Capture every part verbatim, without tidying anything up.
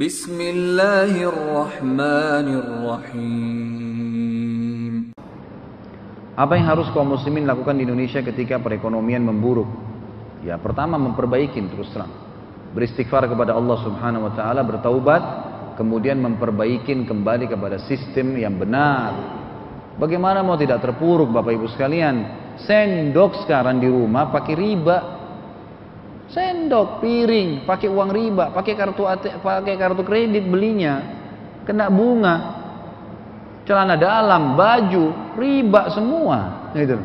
Bismillahirrahmanirrahim. Apa yang harus kaum muslimin lakukan di Indonesia ketika perekonomian memburuk? Ya, pertama memperbaikin terus terang. Beristighfar kepada Allah Subhanahu wa taala, bertaubat, kemudian memperbaikin kembali kepada sistem yang benar. Bagaimana mau tidak terpuruk Bapak Ibu sekalian? Sendok sekarang di rumah pakai riba. Sendok, piring, pakai uang riba, pakai kartu pakai kartu kredit belinya, kena bunga, celana dalam, baju, riba semua, gitu.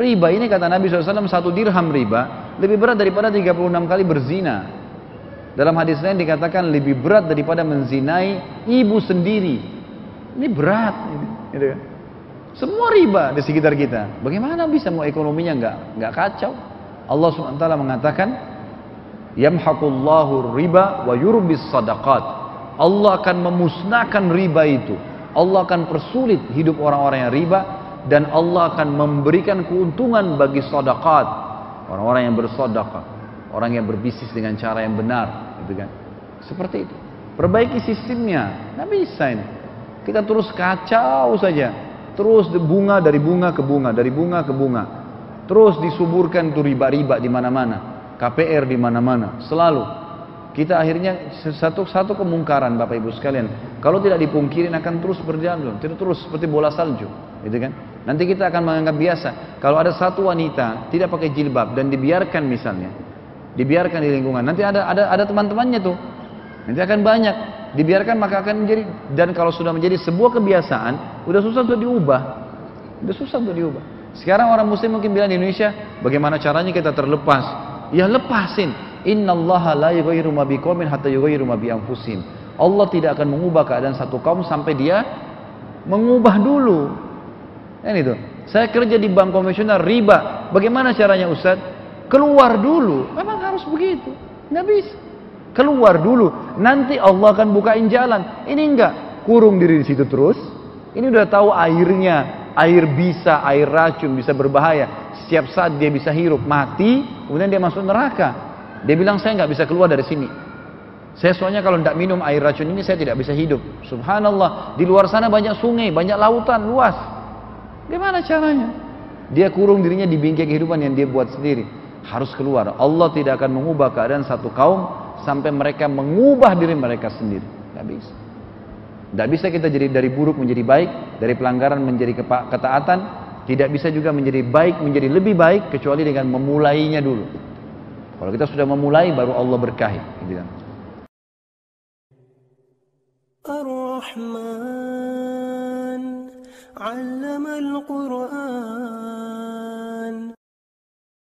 Riba ini kata Nabi shallallahu alaihi wasallam, satu dirham riba lebih berat daripada tiga puluh enam kali berzina. Dalam hadis lain dikatakan lebih berat daripada menzinai ibu sendiri. Ini berat, gitu kan? Semua riba di sekitar kita. Bagaimana bisa mau ekonominya nggak nggak kacau? Allah subhanahu wa taala mengatakan, yamhaqullahu riba wa yurbis sadaqat. Allah akan memusnahkan riba itu. Allah akan persulit hidup orang-orang yang riba, dan Allah akan memberikan keuntungan bagi sadaqat, orang-orang yang bersedekah, orang yang berbisnis dengan cara yang benar, gitu kan? Seperti itu. Perbaiki sistemnya. Nggak bisa ini. Kita terus kacau saja. Terus bunga dari bunga ke bunga, dari bunga ke bunga. Terus disuburkan tuh riba-riba di mana-mana, K P R di mana-mana, selalu. Kita akhirnya satu-satu kemungkaran Bapak Ibu sekalian, kalau tidak dipungkirin akan terus berjalan, terus terus seperti bola salju, gitu kan? Nanti kita akan menganggap biasa. Kalau ada satu wanita tidak pakai jilbab dan dibiarkan misalnya, dibiarkan di lingkungan, nanti ada ada ada teman-temannya tuh, nanti akan banyak. Dibiarkan maka akan menjadi, dan kalau sudah menjadi sebuah kebiasaan, udah susah untuk diubah, udah susah untuk diubah. Sekarang orang muslim mungkin bilang di Indonesia, bagaimana caranya kita terlepas? Ya lepasin. Innallaha la yughayyiru ma biqaumin hatta yughayyiru ma bi anfusihim. Allah tidak akan mengubah keadaan satu kaum sampai dia mengubah dulu. Kan itu. Saya kerja di bank konvensional riba. Bagaimana caranya Ustaz? Keluar dulu. Memang harus begitu. Nggak bisa. Keluar dulu. Nanti Allah akan bukain jalan. Ini enggak. Kurung diri di situ terus. Ini udah tahu airnya. Air bisa, air racun, bisa berbahaya. Setiap saat dia bisa hirup, mati, kemudian dia masuk neraka. Dia bilang, saya nggak bisa keluar dari sini. Saya soalnya kalau tidak minum air racun ini, saya tidak bisa hidup. Subhanallah, di luar sana banyak sungai, banyak lautan, luas. Gimana caranya? Dia kurung dirinya di bingkai kehidupan yang dia buat sendiri. Harus keluar. Allah tidak akan mengubah keadaan satu kaum sampai mereka mengubah diri mereka sendiri. Nggak bisa. Tidak bisa kita jadi dari buruk menjadi baik, dari pelanggaran menjadi ketaatan, tidak bisa juga menjadi baik menjadi lebih baik kecuali dengan memulainya dulu. Kalau kita sudah memulai baru Allah berkahi. Ar-Rahman 'allamal Qur'an.